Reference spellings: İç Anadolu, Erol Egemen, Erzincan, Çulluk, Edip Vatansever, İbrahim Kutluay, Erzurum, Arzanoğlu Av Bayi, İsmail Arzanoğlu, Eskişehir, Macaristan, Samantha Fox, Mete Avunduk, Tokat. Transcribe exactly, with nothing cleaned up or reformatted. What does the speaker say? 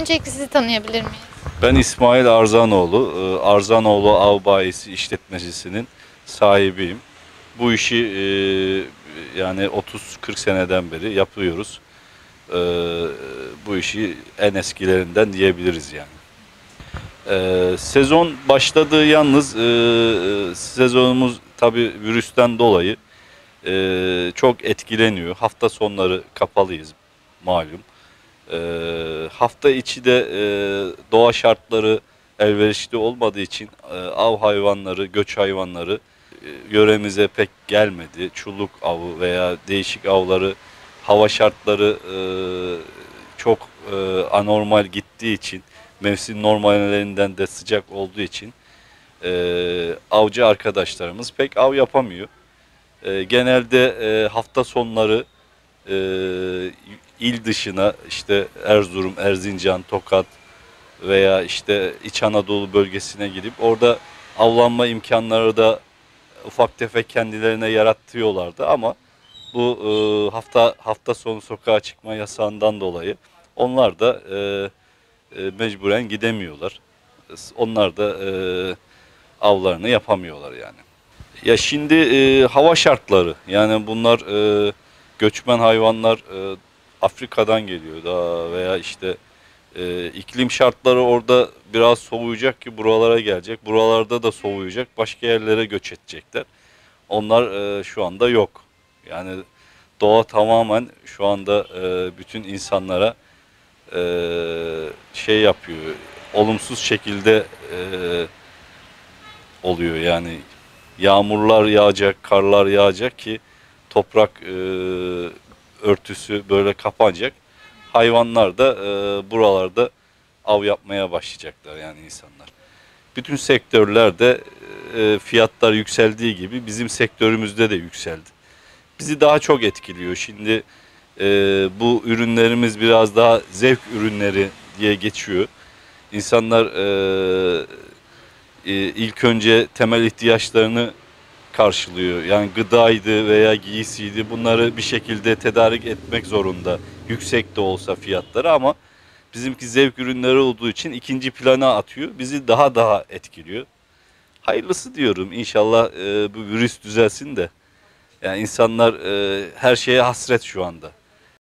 Öncelikle sizi tanıyabilir miyiz? Ben İsmail Arzanoğlu. Arzanoğlu Av Bayisi işletmecisinin sahibiyim. Bu işi yani otuz kırk seneden beri yapıyoruz. Bu işi en eskilerinden diyebiliriz yani. Ee, sezon başladı, yalnız e, sezonumuz tabii virüsten dolayı e, çok etkileniyor. Hafta sonları kapalıyız malum. E, hafta içi de e, doğa şartları elverişli olmadığı için e, av hayvanları, göç hayvanları e, yöremize pek gelmedi. Çulluk avı veya değişik avları, hava şartları e, çok e, anormal gittiği için, mevsim normallerinden de sıcak olduğu için e, avcı arkadaşlarımız pek av yapamıyor. E, genelde e, hafta sonları e, il dışına, işte Erzurum, Erzincan, Tokat veya işte İç Anadolu bölgesine gidip orada avlanma imkanları da ufak tefek kendilerine yaratıyorlardı, ama bu e, hafta hafta sonu sokağa çıkma yasağından dolayı onlar da e, mecburen gidemiyorlar. Onlar da e, avlarını yapamıyorlar yani. Ya şimdi e, hava şartları, yani bunlar e, göçmen hayvanlar e, Afrika'dan geliyor da veya işte e, iklim şartları orada biraz soğuyacak ki buralara gelecek. Buralarda da soğuyacak, başka yerlere göç edecekler. Onlar e, şu anda yok. Yani doğa tamamen şu anda e, bütün insanlara Ee, şey yapıyor, olumsuz şekilde e, oluyor yani. Yağmurlar yağacak, karlar yağacak ki toprak e, örtüsü böyle kapanacak. Hayvanlar da e, buralarda av yapmaya başlayacaklar yani insanlar. Bütün sektörlerde e, fiyatlar yükseldiği gibi bizim sektörümüzde de yükseldi. Bizi daha çok etkiliyor şimdi. Ee, bu ürünlerimiz biraz daha zevk ürünleri diye geçiyor. İnsanlar e, e, ilk önce temel ihtiyaçlarını karşılıyor. Yani gıdaydı veya giysiydi, bunları bir şekilde tedarik etmek zorunda. Yüksek de olsa fiyatları, ama bizimki zevk ürünleri olduğu için ikinci plana atıyor. Bizi daha daha etkiliyor. Hayırlısı diyorum, inşallah e, bu virüs düzelsin de. Yani insanlar e, her şeye hasret şu anda.